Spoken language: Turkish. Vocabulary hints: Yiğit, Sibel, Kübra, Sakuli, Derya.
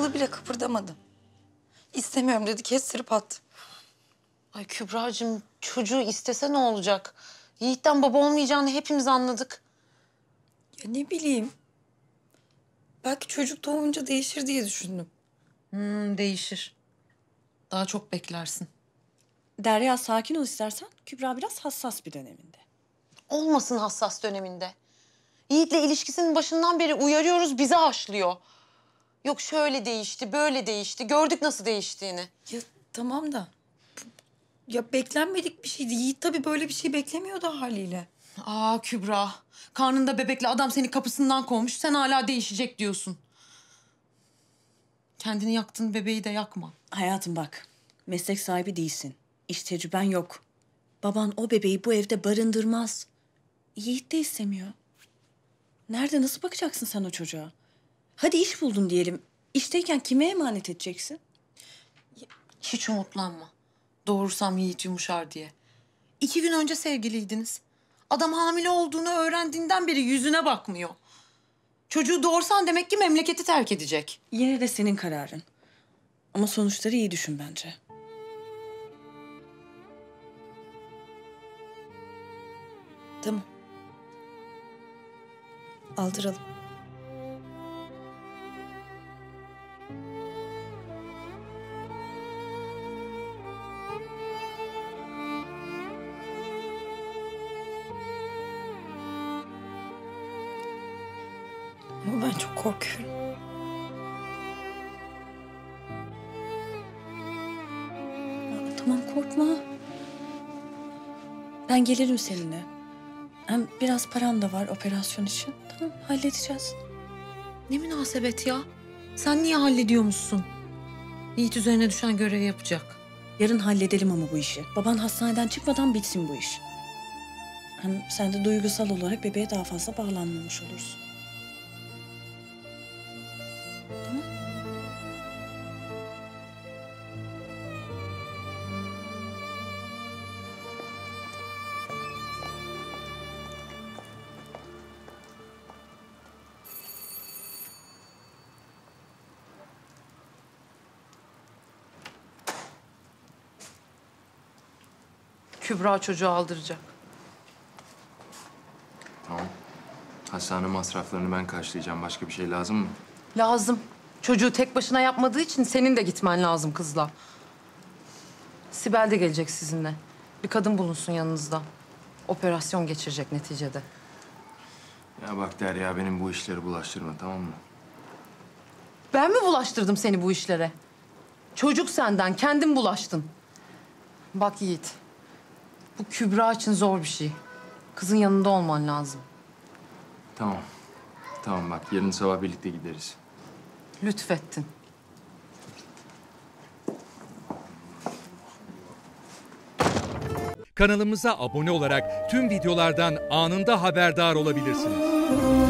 kılı bile kıpırdamadım. İstemiyorum dedi, kestirip attım. Ay Kübra'cığım, çocuğu istese ne olacak? Yiğit'ten baba olmayacağını hepimiz anladık. Ya ne bileyim. Belki çocuk doğunca değişir diye düşündüm. Değişir. Daha çok beklersin. Derya sakin ol istersen. Kübra biraz hassas bir döneminde. Olmasın hassas döneminde. Yiğit'le ilişkisinin başından beri uyarıyoruz, bizi haşlıyor. Yok şöyle değişti, böyle değişti. Gördük nasıl değiştiğini. Ya tamam da. Ya beklenmedik bir şeydi. Yiğit tabii böyle bir şey beklemiyordu haliyle. Aa Kübra, karnında bebekle adam seni kapısından kovmuş. Sen hala değişecek diyorsun. Kendini yaktın, bebeği de yakma. Hayatım bak, meslek sahibi değilsin. İş tecrüben yok. Baban o bebeği bu evde barındırmaz. Yiğit de istemiyor. Nerede, nasıl bakacaksın sen o çocuğa? Hadi iş buldun diyelim. İşteyken kime emanet edeceksin? Hiç umutlanma. Doğursam Yiğit yumuşar diye. 2 gün önce sevgiliydiniz. Adam hamile olduğunu öğrendiğinden beri yüzüne bakmıyor. Çocuğu doğursan demek ki memleketi terk edecek. Yine de senin kararın. Ama sonuçları iyi düşün bence. Tamam. Aldıralım. Ama ben çok korkuyorum. Aa, tamam korkma. Ben gelirim seninle. Hem biraz param da var operasyon için. Tamam halledeceğiz. Ne münasebet ya. Sen niye hallediyormuşsun? Yiğit üzerine düşen görevi yapacak. Yarın halledelim ama bu işi. Baban hastaneden çıkmadan bitsin bu iş. Hem sen de duygusal olarak bebeğe daha fazla bağlanmamış olursun. Kübra çocuğu aldıracak. Tamam. Hastane masraflarını ben karşılayacağım. Başka bir şey lazım mı? Lazım. Çocuğu tek başına yapmadığı için senin de gitmen lazım kızla. Sibel de gelecek sizinle. Bir kadın bulunsun yanınızda. Operasyon geçirecek neticede. Ya bak Derya, benim bu işleri bulaştırma, tamam mı? Ben mi bulaştırdım seni bu işlere? Çocuk senden, kendin bulaştın. Bak Yiğit. Bu Kübra için zor bir şey. Kızın yanında olman lazım. Tamam. Tamam bak, yarın sabah birlikte gideriz. Lütfettin. Kanalımıza abone olarak tüm videolardan anında haberdar olabilirsiniz.